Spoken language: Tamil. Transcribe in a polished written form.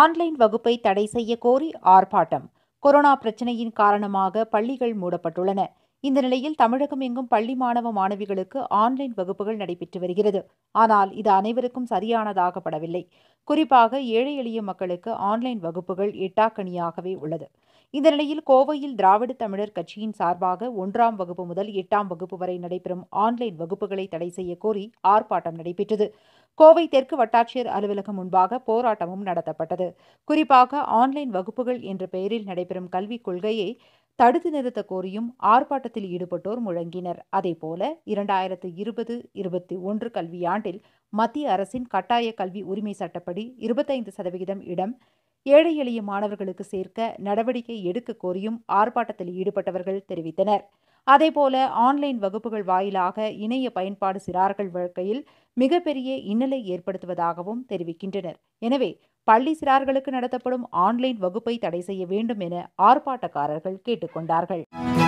ஆன்லைன் வகுப்பை தடை செய்ய கோரி ஆர்ப்பாட்டம். கொரோனா பிரச்சினையின் காரணமாக பள்ளிகள் மூடப்பட்டுள்ளன. இந்த நிலையில் தமிழகம் எங்கும் பள்ளி மாணவ மாணவிகளுக்கு ஆன்லைன் வகுப்புகள் நடைபெற்று வருகிறது. ஆனால் இது அனைவருக்கும் சரியானதாகப்படவில்லை. குறிப்பாக ஏழை எளிய மக்களுக்கு ஆன்லைன் வகுப்புகள் எட்டாக்கணியாகவே உள்ளது. இந்த நிலையில் கோவையில் திராவிட தமிழர் கட்சியின் சார்பாக 1ஆம் வகுப்பு முதல் 8ஆம் வகுப்பு வரை நடைபெறும் ஆன்லைன் வகுப்புகளை தடை செய்ய கோரி ஆர்ப்பாட்டம் நடைபெற்றது. கோவை தெற்கு வட்டாட்சியர் அலுவலகம் முன்பாக போராட்டமும் நடத்தப்பட்டது. குறிப்பாக ஆன்லைன் வகுப்புகள் என்ற பெயரில் நடைபெறும் கல்விக் கொள்கையை தடுத்து நிறுத்த கோரியும் ஆர்ப்பாட்டத்தில் ஈடுபட்டோர் முழங்கினர். அதேபோல 2020-21 கல்வியாண்டில் மத்திய அரசின் கட்டாய கல்வி உரிமை சட்டப்படி 25% இடம் ஏழை எளிய மாணவர்களுக்கு சேர்க்க நடவடிக்கை எடுக்க கோரியும் ஆர்ப்பாட்டத்தில் ஈடுபட்டவர்கள் தெரிவித்தனர். அதேபோல ஆன்லைன் வகுப்புகள் வாயிலாக இணைய பயன்பாடு சிறார்கள் வாழ்க்கையில் மிகப்பெரிய இன்னலை ஏற்படுத்துவதாகவும் தெரிவிக்கின்றனர். எனவே பள்ளி சிறார்களுக்கு நடத்தப்படும் ஆன்லைன் வகுப்பை தடை செய்ய வேண்டும் என ஆர்ப்பாட்டக்காரர்கள் கேட்டுக்கொண்டார்கள்.